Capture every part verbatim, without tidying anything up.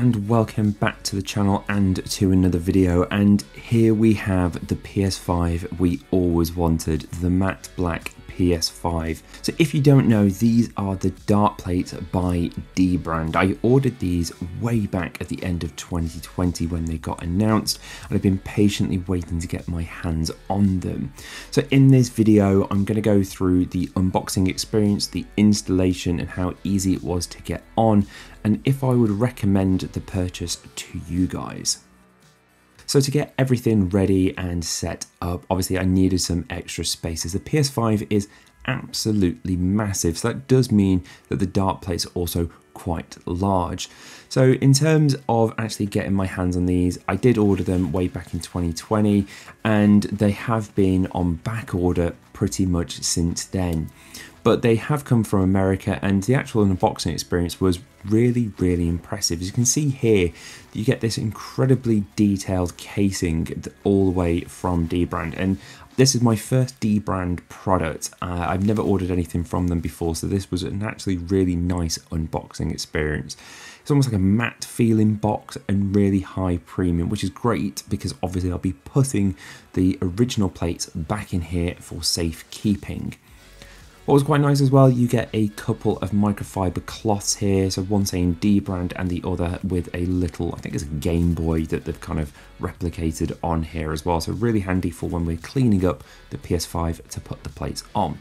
and welcome back to the channel and to another video. And here we have the P S five we always wanted, the matte black P S five. So if you don't know, these are the Darkplates by dbrand. I ordered these way back at the end of twenty twenty when they got announced, and I've been patiently waiting to get my hands on them. So in this video, I'm going to go through the unboxing experience, the installation, and how easy it was to get on, and if I would recommend the purchase to you guys. So to get everything ready and set up, obviously I needed some extra spaces. The P S five is absolutely massive, so that does mean that the Darkplates are also quite large. So in terms of actually getting my hands on these, I did order them way back in twenty twenty, and they have been on back order pretty much since then. But they have come from America, and the actual unboxing experience was really, really impressive. As you can see here, you get this incredibly detailed casing all the way from dbrand, and this is my first dbrand product. Uh, I've never ordered anything from them before, so this was an actually really nice unboxing experience. It's almost like a matte feeling box and really high premium, which is great because obviously I'll be putting the original plates back in here for safekeeping. What was quite nice as well, you get a couple of microfiber cloths here, so one saying dbrand and the other with a little, I think it's a Game Boy that they've kind of replicated on here as well, so really handy for when we're cleaning up the P S five to put the plates on.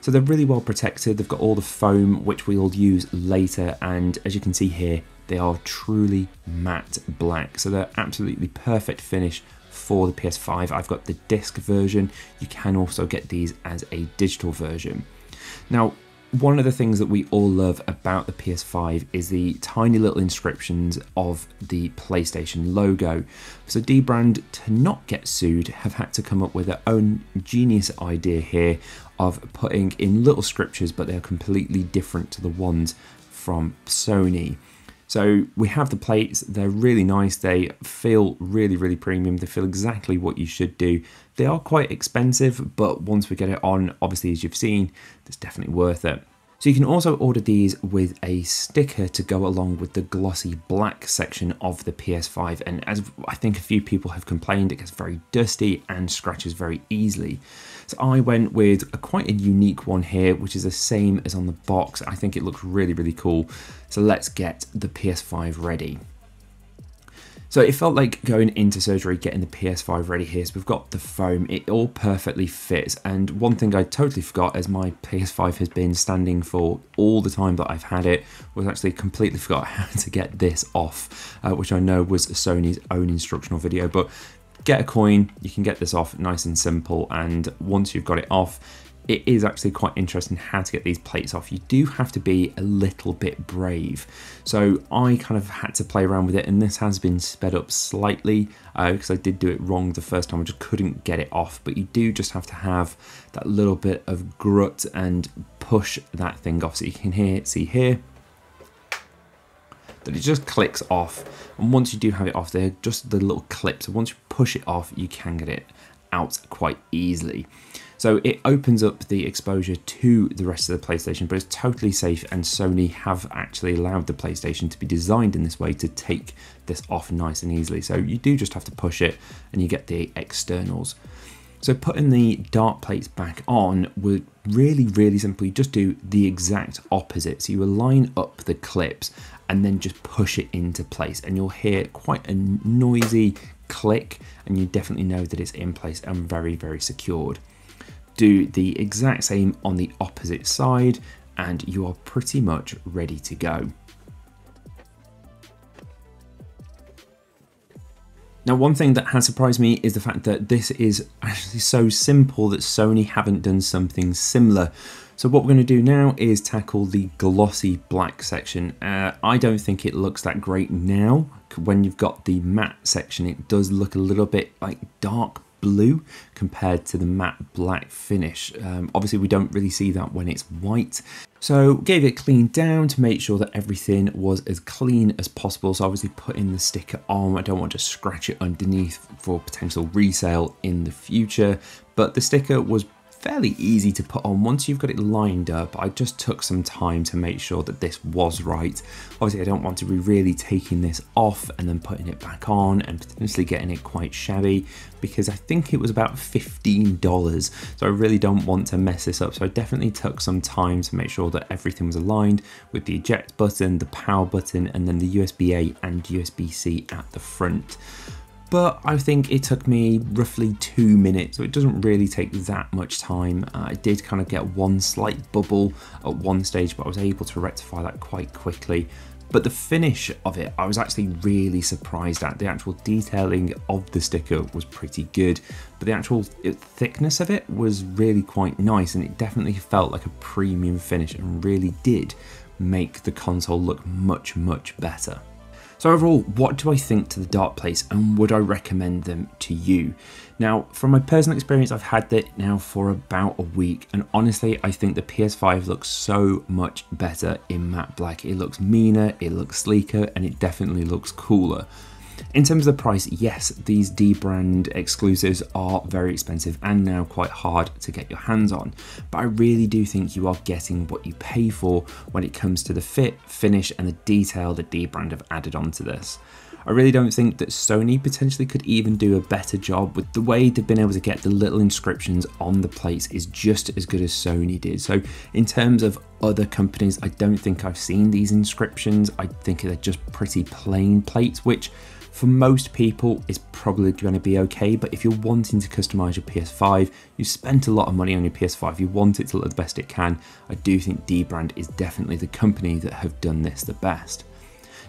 So they're really well protected, they've got all the foam which we'll use later, and as you can see here, they are truly matte black, so they're absolutely perfect finish for the P S five. I've got the disc version. You can also get these as a digital version. Now, one of the things that we all love about the P S five is the tiny little inscriptions of the PlayStation logo. So dbrand, to not get sued, have had to come up with their own genius idea here of putting in little scriptures, but they're completely different to the ones from Sony. So we have the plates, they're really nice, they feel really, really premium, they feel exactly what you should do. They are quite expensive, but once we get it on, obviously as you've seen, it's definitely worth it. So you can also order these with a sticker to go along with the glossy black section of the P S five, and as I think a few people have complained, it gets very dusty and scratches very easily. So I went with a quite a unique one here, which is the same as on the box. I think it looks really, really cool. So let's get the P S five ready. So it felt like going into surgery, getting the P S five ready here. So we've got the foam, it all perfectly fits. And one thing I totally forgot, as my P S five has been standing for all the time that I've had it, was actually completely forgot how to get this off, uh, which I know was Sony's own instructional video, but get a coin, you can get this off, nice and simple. And once you've got it off, it is actually quite interesting how to get these plates off. You do have to be a little bit brave. So I kind of had to play around with it, and this has been sped up slightly uh, because I did do it wrong the first time. I just couldn't get it off, but you do just have to have that little bit of grit and push that thing off. So you can hear, see here, that it just clicks off. And once you do have it off, they're just the little clips. So once you push it off, you can get it out quite easily. So it opens up the exposure to the rest of the PlayStation, but it's totally safe, and Sony have actually allowed the PlayStation to be designed in this way to take this off nice and easily. So you do just have to push it and you get the externals. So putting the Darkplates back on would really, really simple. You just do the exact opposite. So you align up the clips and then just push it into place, and you'll hear quite a noisy click, and you definitely know that it's in place and very, very secured. Do the exact same on the opposite side, and you are pretty much ready to go. Now, one thing that has surprised me is the fact that this is actually so simple that Sony haven't done something similar. So what we're going to do now is tackle the glossy black section. Uh, I don't think it looks that great now. When you've got the matte section, it does look a little bit like dark blue compared to the matte black finish. Um, obviously we don't really see that when it's white. So gave it clean down to make sure that everything was as clean as possible. So obviously putting the sticker on, I don't want to scratch it underneath for potential resale in the future, but the sticker was fairly easy to put on once you've got it lined up. I just took some time to make sure that this was right. Obviously I don't want to be really taking this off and then putting it back on and potentially getting it quite shabby, because I think it was about fifteen dollars, so I really don't want to mess this up. So I definitely took some time to make sure that everything was aligned with the eject button, the power button, and then the U S B A and U S B C at the front. But I think it took me roughly two minutes, so it doesn't really take that much time. Uh, I did kind of get one slight bubble at one stage, but I was able to rectify that quite quickly. But the finish of it, I was actually really surprised at. The actual detailing of the sticker was pretty good, but the actual thickness of it was really quite nice, and it definitely felt like a premium finish and really did make the console look much, much better. So overall, what do I think to the Darkplates, and would I recommend them to you? Now, from my personal experience, I've had it now for about a week, and honestly, I think the P S five looks so much better in matte black. It looks meaner, it looks sleeker, and it definitely looks cooler. In terms of the price, yes, these dbrand exclusives are very expensive and now quite hard to get your hands on, but I really do think you are getting what you pay for when it comes to the fit, finish, and the detail that dbrand have added onto this. I really don't think that Sony potentially could even do a better job with the way they've been able to get the little inscriptions on the plates is just as good as Sony did. So in terms of other companies, I don't think I've seen these inscriptions. I think they're just pretty plain plates, which for most people is probably going to be okay. But if you're wanting to customize your P S five, you've spent a lot of money on your P S five, you want it to look the best it can, I do think dbrand is definitely the company that have done this the best.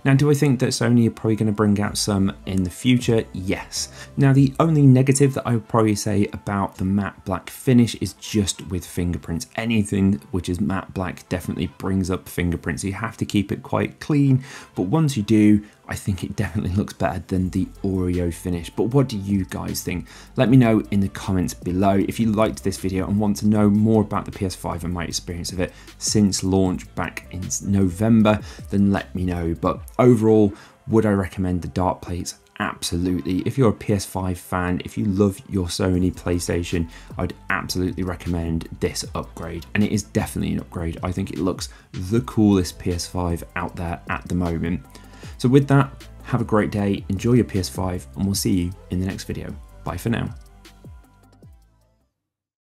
Now, do I think that Sony are probably going to bring out some in the future? Yes. Now, the only negative that I would probably say about the matte black finish is just with fingerprints. Anything which is matte black definitely brings up fingerprints. You have to keep it quite clean, but once you do, I think it definitely looks better than the Oreo finish. But what do you guys think? Let me know in the comments below. If you liked this video and want to know more about the P S five and my experience of it since launch back in November, then let me know. But overall, would I recommend the Darkplates? Absolutely. If you're a P S five fan, if you love your Sony PlayStation, I'd absolutely recommend this upgrade, and it is definitely an upgrade. I think it looks the coolest P S five out there at the moment. So with that, have a great day, enjoy your P S five, and we'll see you in the next video. Bye for now.